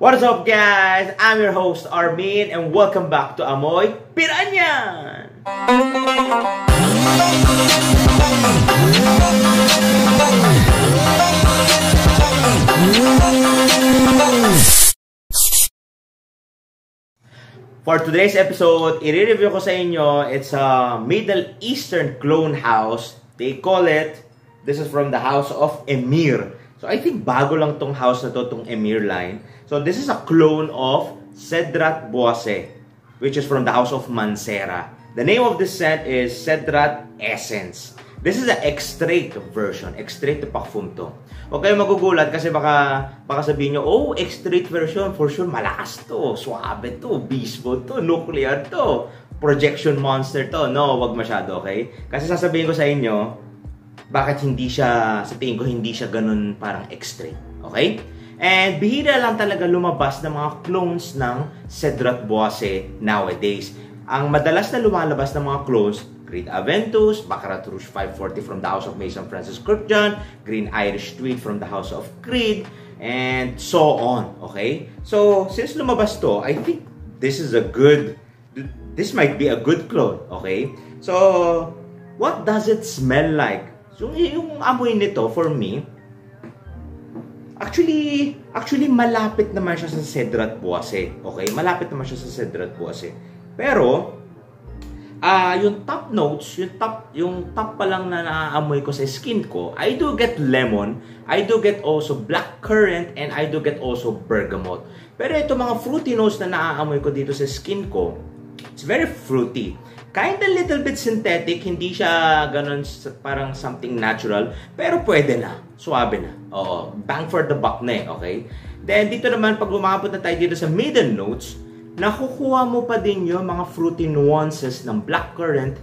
What's up guys? I'm your host Armin and welcome back to Amoy Piranian! For today's episode, i-review ko sa inyo, it's a Middle Eastern clone house. They call it, this is from the house of Emir. So I think bago lang tong house na to, tong Emir line. So this is a clone of Cedrat Boise, which is from the house of Mancera. The name of this scent is Cedrat Essence. This is an extrait version, extrait de parfum to. Huwag kayo magugulat kasi baka sabihin nyo, oh, extrait version, for sure malakas to, suabe to, bispo to, nuclear to, projection monster to. No, wag masyado, okay? Kasi sasabihin ko sa inyo, bakit hindi siya, sa tingin ko, hindi siya ganun parang extra. Okay? And bihira lang talaga lumabas ng mga clones ng Cedrat Boise nowadays. Ang madalas na lumalabas ng mga clones, Creed Aventus, Baccarat Rouge 540 from the house of Maison Francis Kurkdjian, Green Irish Tweed from the house of Creed, and so on. Okay? So, since lumabas to, I think this is a good, this might be a good clone. Okay? So, what does it smell like? So, yung amoy nito, for me, actually malapit naman siya sa Cedrat Boise. Okay? Malapit naman siya sa Cedrat Boise. Pero, yung top notes, yung top pa lang na naaamoy ko sa skin ko, I do get lemon, I do get also black currant, and I do get also bergamot. Pero ito mga fruity notes na naaamoy ko dito sa skin ko, it's very fruity. Kind of little bit synthetic, hindi siya ganun parang something natural, pero pwede na, suabe na. Oo, bang for the buck na eh, okay? Then dito naman, pag umabot na tayo dito sa middle notes, nakukuha mo pa din yung mga fruity nuances ng blackcurrant,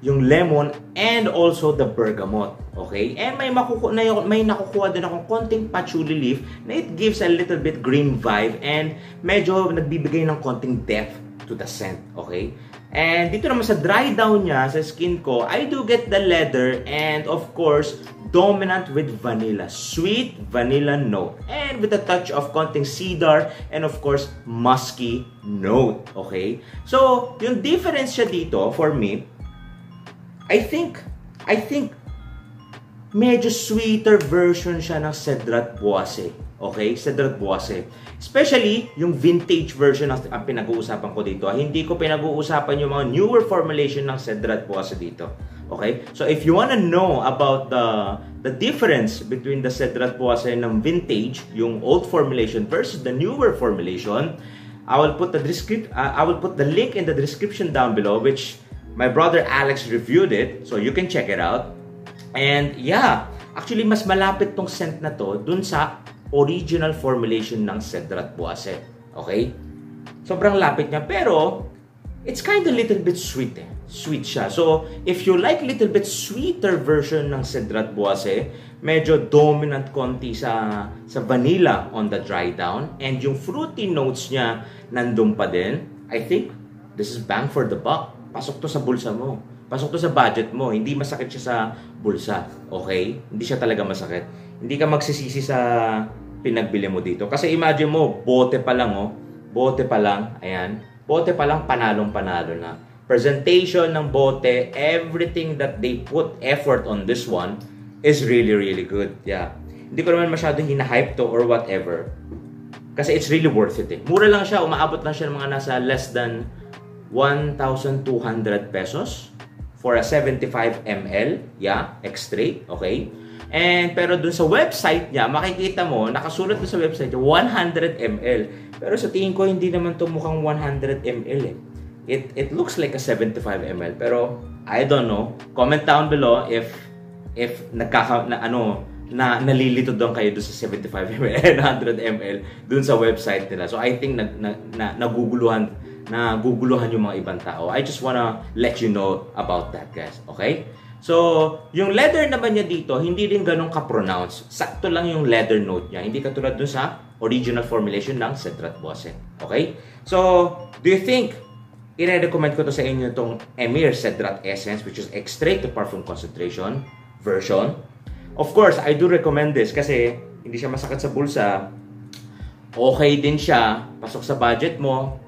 yung lemon, and also the bergamot, okay? And may nakukuha din akong konting patchouli leaf na it gives a little bit green vibe and medyo nagbibigay ng konting depth to the scent, okay? And dito naman sa dry down niya, sa skin ko, I do get the leather and of course, dominant with vanilla. Sweet vanilla note. And with a touch of konting cedar and of course, musky note. Okay? So, yung difference siya dito for me, I think medyo sweeter version siya ng Cedrat Boise. Okay? Cedrat Boise. Especially, yung vintage version ang pinag-uusapan ko dito. Hindi ko pinag-uusapan yung mga newer formulation ng Cedrat Boise dito. Okay? So, if you wanna know about the difference between the Cedrat Boise ng vintage, yung old formulation versus the newer formulation, I will put the link in the description down below, which my brother Alex reviewed it. So, you can check it out. And, yeah. Actually, mas malapit tong scent na to dun sa original formulation ng Cedrat Boise. Okay? Sobrang lapit niya. Pero, it's kind of little bit sweet eh. Sweet siya. So, if you like little bit sweeter version ng Cedrat Boise, medyo dominant konti sa vanilla on the dry down. And yung fruity notes niya, nandun pa din. I think, this is bang for the buck. Pasok to sa bulsa mo. Pasok to sa budget mo. Hindi masakit siya sa bulsa. Okay? Hindi siya talaga masakit. Hindi ka magsisisi sa pinagbili mo dito. Kasi imagine mo, bote pa lang, oh. Bote pa lang, ayan. Bote pa lang, panalong-panalo na. Presentation ng bote, everything that they put effort on this one is really, really good. Yeah. Hindi ko naman masyadong hinahype to or whatever. Kasi it's really worth it, eh. Mura lang siya, umaabot lang siya ng mga nasa less than 1,200 pesos for a 75 ml. Yeah, extrait, okay? And, pero dun sa website niya, makikita mo, nakasulat dun sa website niya, 100 ml. Pero sa tingin ko, hindi naman ito mukhang 100 ml eh. It looks like a 75 ml. Pero, I don't know. Comment down below if nalilito doon kayo dun sa 75 ml and 100 ml dun sa website nila. So, I think naguguluhan yung mga ibang tao. I just wanna let you know about that, guys. Okay? So, yung leather naman niya dito, hindi rin ganun ka-pronounce. Sakto lang yung leather note niya. Hindi katulad dun sa original formulation ng Cedrat Boise. Okay? So, do you think, i-recommend ko to sa inyo itong Emir Cedrat Essence, which is extrait to parfum concentration version. Of course, I do recommend this kasi hindi siya masakit sa bulsa. okay din siya, pasok sa budget mo.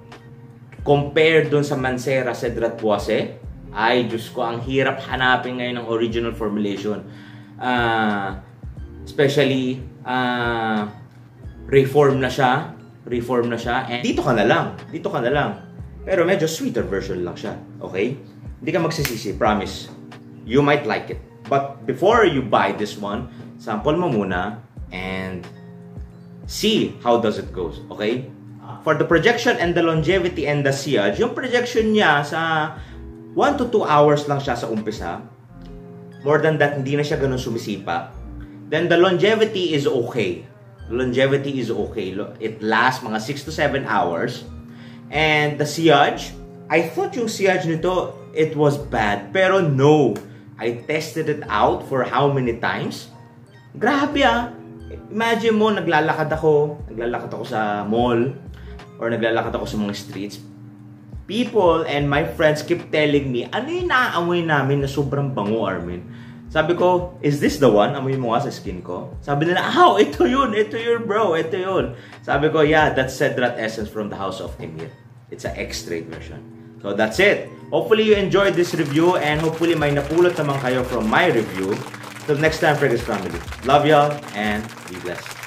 Compare dun sa Mancera Cedrat Boise, ay Diyos ko, ang hirap hanapin ngayon ng original formulation. Especially, reform na siya. Reform na siya. And dito ka na lang. Dito ka na lang. Pero medyo sweeter version lang siya. Okay? Hindi ka magsisisi. Promise. You might like it. But before you buy this one, sample mo muna and see how does it goes. Okay? For the projection and the longevity and the sillage, yung projection niya sa 1 to 2 hours lang siya sa umpisa. More than that, hindi na siya ganun sumisipa. Then the longevity is okay. Longevity is okay. It lasts mga 6 to 7 hours. And the sillage, I thought yung sillage nito, it was bad. Pero no, I tested it out for how many times. Grabe ah. Imagine mo, naglalakad ako sa mall or naglalakad ako sa mga streets. People and my friends keep telling me, ano yung naaamoy namin na sobrang bango, Armin? Sabi ko, is this the one? Amoy mo nga sa skin ko. Sabi nila, oh, ito yun. Ito yun, bro. Ito yun. Sabi ko, yeah, that's Cedrat Essence from the House of Emir. It's an X-Trade version. So, that's it. Hopefully, you enjoyed this review and hopefully, may napulot naman kayo from my review. Till next time, Fergus family. Love y'all and be blessed.